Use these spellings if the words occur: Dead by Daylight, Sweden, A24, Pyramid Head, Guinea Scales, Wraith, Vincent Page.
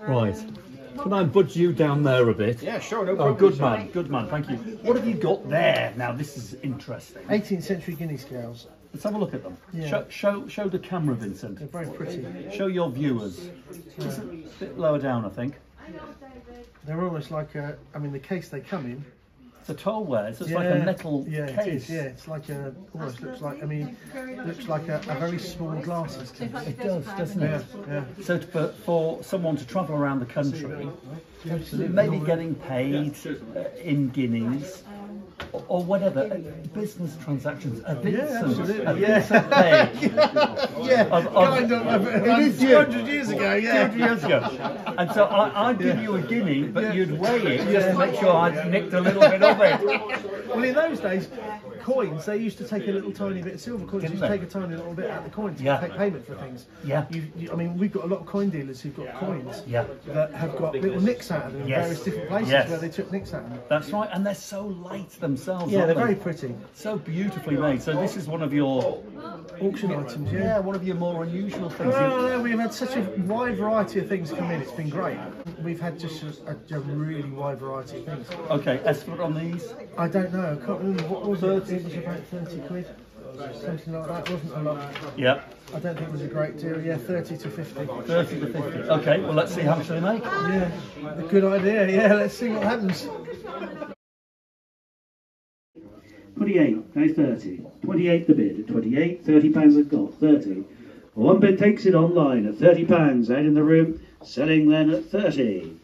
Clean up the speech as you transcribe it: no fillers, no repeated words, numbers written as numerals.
Right. Can I budge you down there a bit? Yeah, sure. No problem. Oh, good man. Good man. Thank you. What have you got there? Now, this is interesting. 18th century Guinea scales. Let's have a look at them. Yeah. Show the camera, Vincent. They're very pretty. Show your viewers. Just a bit lower down, I think. They're almost like a, I mean, the case they come in. It's a tallware. It's just like a metal case. It is, yeah, it's like a, almost looks like, I mean, looks like a very small glasses case. It does, doesn't it? Yeah. So for someone to travel around the country, maybe getting paid in guineas or whatever, business transactions are Vincent Page. It is 200 years ago, yeah. 200 years ago. And so I'd give you a guinea, but you'd weigh it just to make sure I'd nicked a little bit of it. Well, in those days, coins, they used to take a little tiny bit of silver coins. Didn't they used to take a tiny little bit out of the coins to take payment for things. Yeah. I mean, we've got a lot of coin dealers who've got coins that have got little nicks out of them in various different places where they took nicks out of them. That's right, and they're so light themselves. Yeah, they're very pretty. So beautifully made. So this is one of your auction items, yeah, one of your more unusual things. Oh, no, we've had such a wide variety of things come in. It's been great. We've had just a really wide variety of things. Okay, estimate on these? I don't know. I can't remember what was it. It was about 30 quid, something like that. It wasn't a lot. Yeah. I don't think it was a great deal. Yeah, 30 to 50. 30 to 50. Okay, well, let's see how much they make. Yeah, a good idea. Yeah, let's see what happens. 28, now 30. 28 the bid at 28, £30 at golf, 30. One bid takes it online at £30, out in the room, selling then at 30.